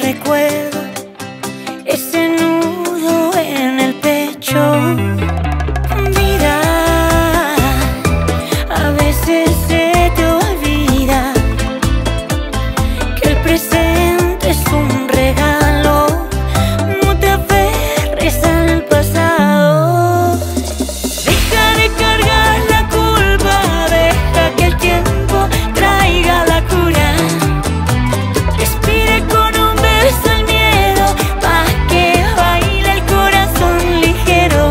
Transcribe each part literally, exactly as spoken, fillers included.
te recuerdo ese nudo en el pecho. Vida, a veces se te olvida que el presente es un regalo. No te aferres al pasado. Deja de cargar la culpa, deja que el tiempo traiga la cura. Respira con un beso el miedo pa' que baile el corazón ligero.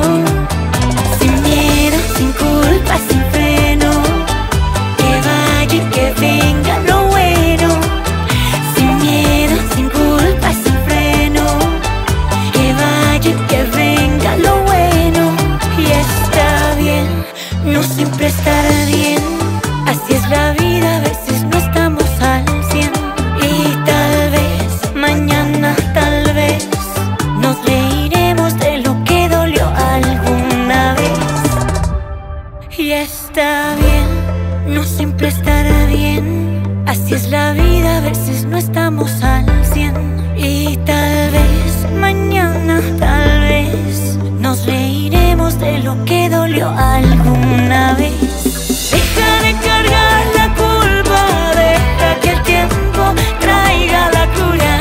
Sin miedo, sin culpa, sin freno, que vaya y que venga lo bueno. Sin miedo, sin culpa, sin freno, que vaya y que venga lo bueno. Y está bien, no siempre estará bien. Así es la vida, a veces no estamos al cien. Y tal vez, mañana tal vez, nos reiremos de lo que dolió alguna vez. Y está bien, no siempre estará bien. Así es la vida, a veces no estamos al cien. Y tal vez, mañana tal vez, nos reiremos de lo que dolió alguna vez. Deja de cargar la culpa, deja que el tiempo traiga la cura.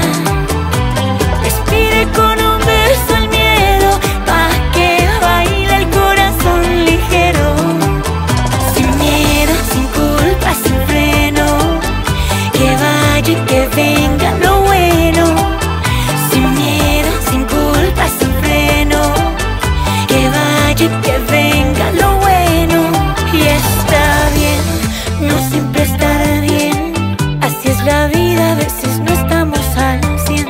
Respire con un beso el miedo pa' que baile el corazón ligero. Sin miedo, sin culpa, sin freno, que vaya y que venga lo bueno. Sin miedo, sin culpa, sin freno, que vaya y que venga lo bueno. Y está bien, no siempre estará bien. Así es la vida, a veces no estamos al cien.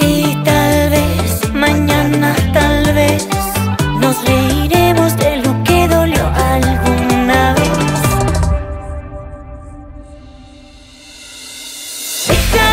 Y tal vez, mañana tal vez, nos reiremos de lo que dolió alguna vez. Deja